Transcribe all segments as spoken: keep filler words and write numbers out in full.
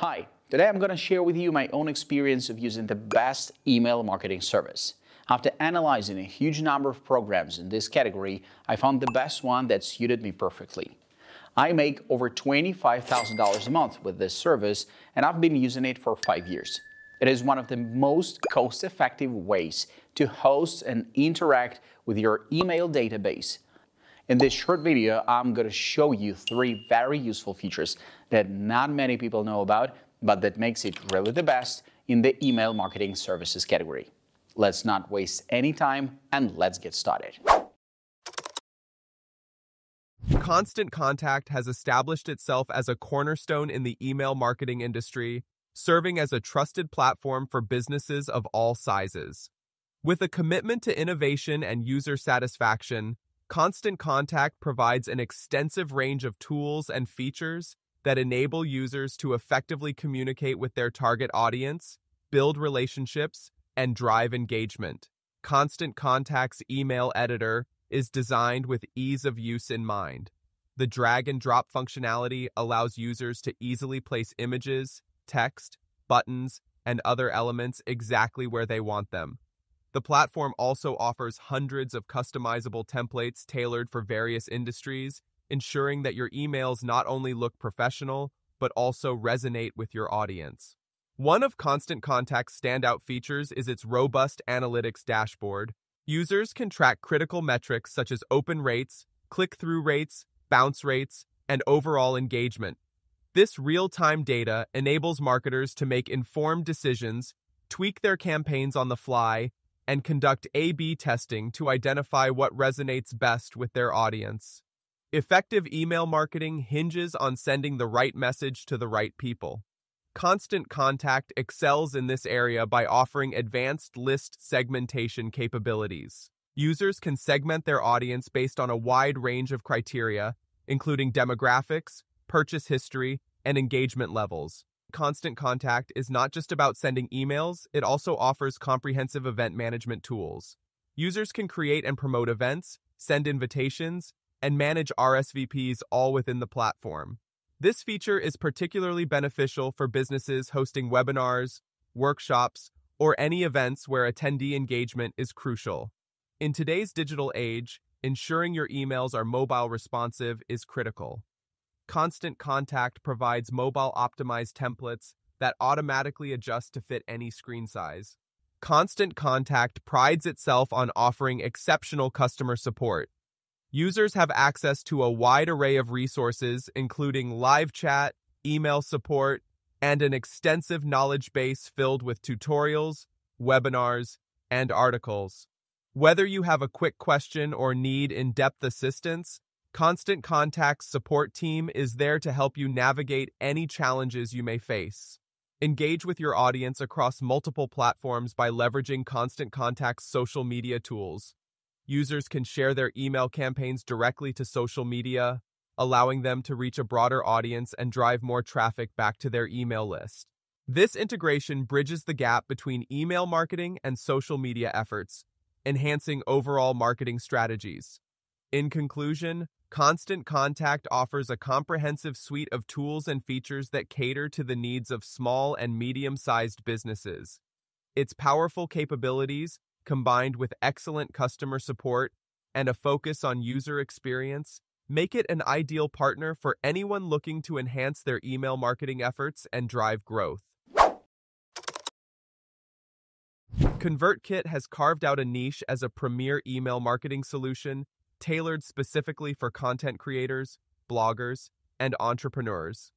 Hi, today I'm going to share with you my own experience of using the best email marketing service. After analyzing a huge number of programs in this category, I found the best one that suited me perfectly. I make over twenty-five thousand dollars a month with this service, and I've been using it for five years. It is one of the most cost-effective ways to host and interact with your email database. In this short video, I'm going to show you three very useful features that not many people know about, but that makes it really the best in the email marketing services category. Let's not waste any time and let's get started. Constant Contact has established itself as a cornerstone in the email marketing industry, serving as a trusted platform for businesses of all sizes. With a commitment to innovation and user satisfaction, Constant Contact provides an extensive range of tools and features that enable users to effectively communicate with their target audience, build relationships, and drive engagement. Constant Contact's email editor is designed with ease of use in mind. The drag-and-drop functionality allows users to easily place images, text, buttons, and other elements exactly where they want them. The platform also offers hundreds of customizable templates tailored for various industries, ensuring that your emails not only look professional, but also resonate with your audience. One of Constant Contact's standout features is its robust analytics dashboard. Users can track critical metrics such as open rates, click-through rates, bounce rates, and overall engagement. This real-time data enables marketers to make informed decisions, tweak their campaigns on the fly, and conduct A B testing to identify what resonates best with their audience. Effective email marketing hinges on sending the right message to the right people. Constant Contact excels in this area by offering advanced list segmentation capabilities. Users can segment their audience based on a wide range of criteria, including demographics, purchase history, and engagement levels. Constant Contact is not just about sending emails, it also offers comprehensive event management tools. Users can create and promote events, send invitations, and manage R S V Ps all within the platform. This feature is particularly beneficial for businesses hosting webinars, workshops, or any events where attendee engagement is crucial. In today's digital age, ensuring your emails are mobile responsive is critical. Constant Contact provides mobile-optimized templates that automatically adjust to fit any screen size. Constant Contact prides itself on offering exceptional customer support. Users have access to a wide array of resources, including live chat, email support, and an extensive knowledge base filled with tutorials, webinars, and articles. Whether you have a quick question or need in-depth assistance, Constant Contact's support team is there to help you navigate any challenges you may face. Engage with your audience across multiple platforms by leveraging Constant Contact's social media tools. Users can share their email campaigns directly to social media, allowing them to reach a broader audience and drive more traffic back to their email list. This integration bridges the gap between email marketing and social media efforts, enhancing overall marketing strategies. In conclusion, Constant Contact offers a comprehensive suite of tools and features that cater to the needs of small and medium-sized businesses. Its powerful capabilities, combined with excellent customer support and a focus on user experience, make it an ideal partner for anyone looking to enhance their email marketing efforts and drive growth. ConvertKit has carved out a niche as a premier email marketing solution, tailored specifically for content creators, bloggers, and entrepreneurs.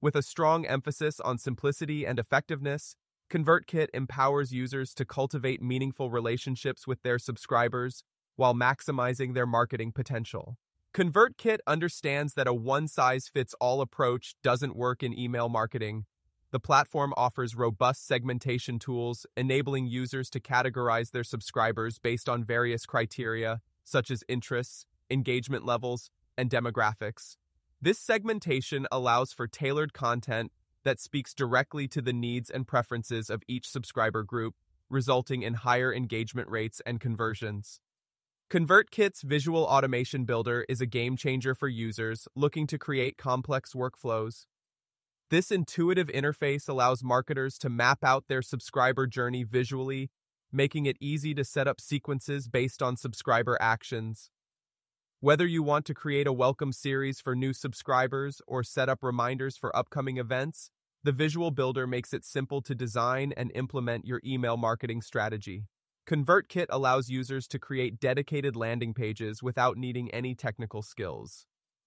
With a strong emphasis on simplicity and effectiveness, ConvertKit empowers users to cultivate meaningful relationships with their subscribers while maximizing their marketing potential. ConvertKit understands that a one-size-fits-all approach doesn't work in email marketing. The platform offers robust segmentation tools, enabling users to categorize their subscribers based on various criteria, such as interests, engagement levels, and demographics. This segmentation allows for tailored content that speaks directly to the needs and preferences of each subscriber group, resulting in higher engagement rates and conversions. ConvertKit's Visual Automation Builder is a game changer for users looking to create complex workflows. This intuitive interface allows marketers to map out their subscriber journey visually, making it easy to set up sequences based on subscriber actions. Whether you want to create a welcome series for new subscribers or set up reminders for upcoming events, the Visual Builder makes it simple to design and implement your email marketing strategy. ConvertKit allows users to create dedicated landing pages without needing any technical skills.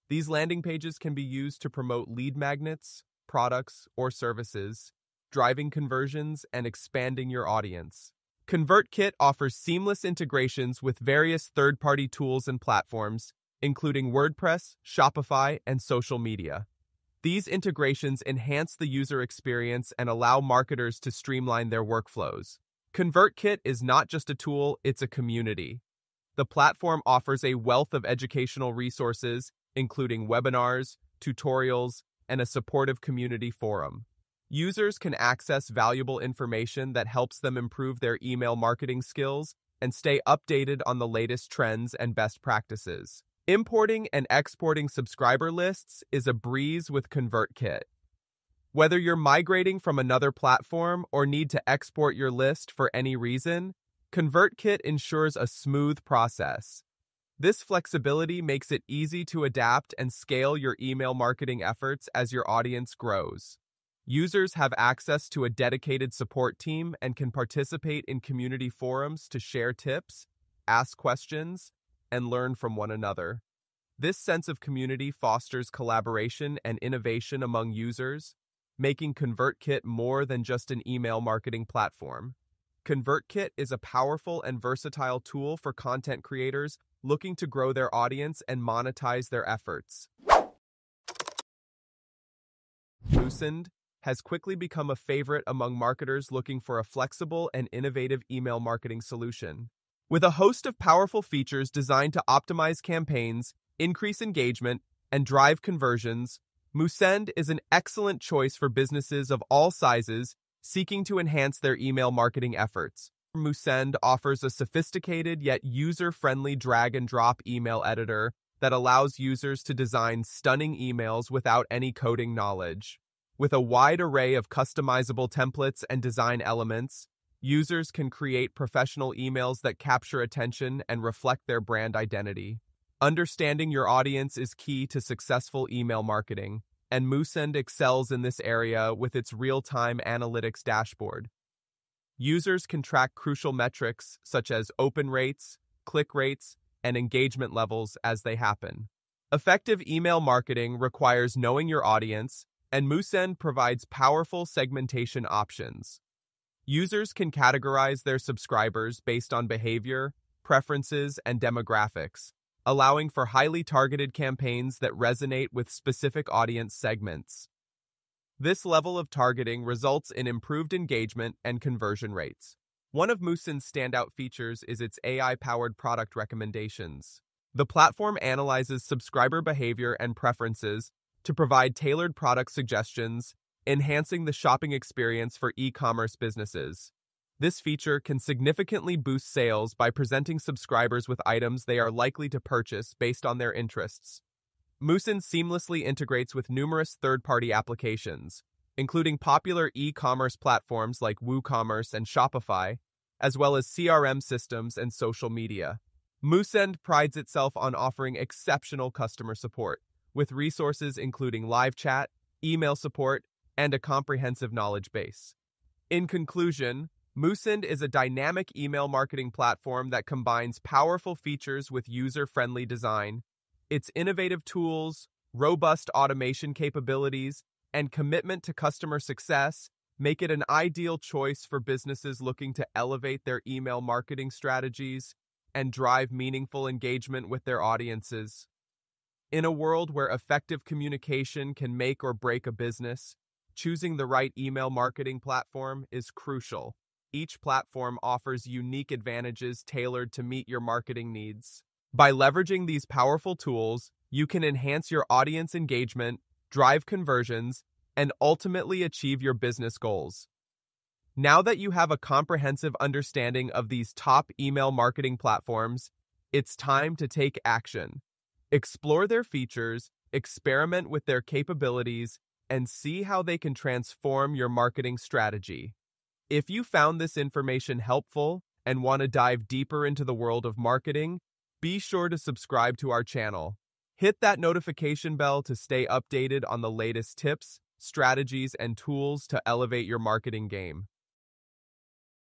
These landing pages can be used to promote lead magnets, products, or services, driving conversions and expanding your audience. ConvertKit offers seamless integrations with various third-party tools and platforms, including WordPress, Shopify, and social media. These integrations enhance the user experience and allow marketers to streamline their workflows. ConvertKit is not just a tool, it's a community. The platform offers a wealth of educational resources, including webinars, tutorials, and a supportive community forum. Users can access valuable information that helps them improve their email marketing skills and stay updated on the latest trends and best practices. Importing and exporting subscriber lists is a breeze with ConvertKit. Whether you're migrating from another platform or need to export your list for any reason, ConvertKit ensures a smooth process. This flexibility makes it easy to adapt and scale your email marketing efforts as your audience grows. Users have access to a dedicated support team and can participate in community forums to share tips, ask questions, and learn from one another. This sense of community fosters collaboration and innovation among users, making ConvertKit more than just an email marketing platform. ConvertKit is a powerful and versatile tool for content creators looking to grow their audience and monetize their efforts. Moosend has quickly become a favorite among marketers looking for a flexible and innovative email marketing solution. With a host of powerful features designed to optimize campaigns, increase engagement, and drive conversions, Moosend is an excellent choice for businesses of all sizes seeking to enhance their email marketing efforts. Moosend offers a sophisticated yet user-friendly drag-and-drop email editor that allows users to design stunning emails without any coding knowledge. With a wide array of customizable templates and design elements, users can create professional emails that capture attention and reflect their brand identity. Understanding your audience is key to successful email marketing, and Moosend excels in this area with its real-time analytics dashboard. Users can track crucial metrics such as open rates, click rates, and engagement levels as they happen. Effective email marketing requires knowing your audience, and Moosend provides powerful segmentation options. Users can categorize their subscribers based on behavior, preferences, and demographics, allowing for highly targeted campaigns that resonate with specific audience segments. This level of targeting results in improved engagement and conversion rates. One of Moosend's standout features is its A I-powered product recommendations. The platform analyzes subscriber behavior and preferences to provide tailored product suggestions, enhancing the shopping experience for e-commerce businesses. This feature can significantly boost sales by presenting subscribers with items they are likely to purchase based on their interests. Moosend seamlessly integrates with numerous third-party applications, including popular e-commerce platforms like WooCommerce and Shopify, as well as C R M systems and social media. Moosend prides itself on offering exceptional customer support, with resources including live chat, email support, and a comprehensive knowledge base. In conclusion, Moosend is a dynamic email marketing platform that combines powerful features with user-friendly design. Its innovative tools, robust automation capabilities, and commitment to customer success make it an ideal choice for businesses looking to elevate their email marketing strategies and drive meaningful engagement with their audiences. In a world where effective communication can make or break a business, choosing the right email marketing platform is crucial. Each platform offers unique advantages tailored to meet your marketing needs. By leveraging these powerful tools, you can enhance your audience engagement, drive conversions, and ultimately achieve your business goals. Now that you have a comprehensive understanding of these top email marketing platforms, it's time to take action. Explore their features, experiment with their capabilities, and see how they can transform your marketing strategy. If you found this information helpful and want to dive deeper into the world of marketing, be sure to subscribe to our channel. Hit that notification bell to stay updated on the latest tips, strategies, and tools to elevate your marketing game.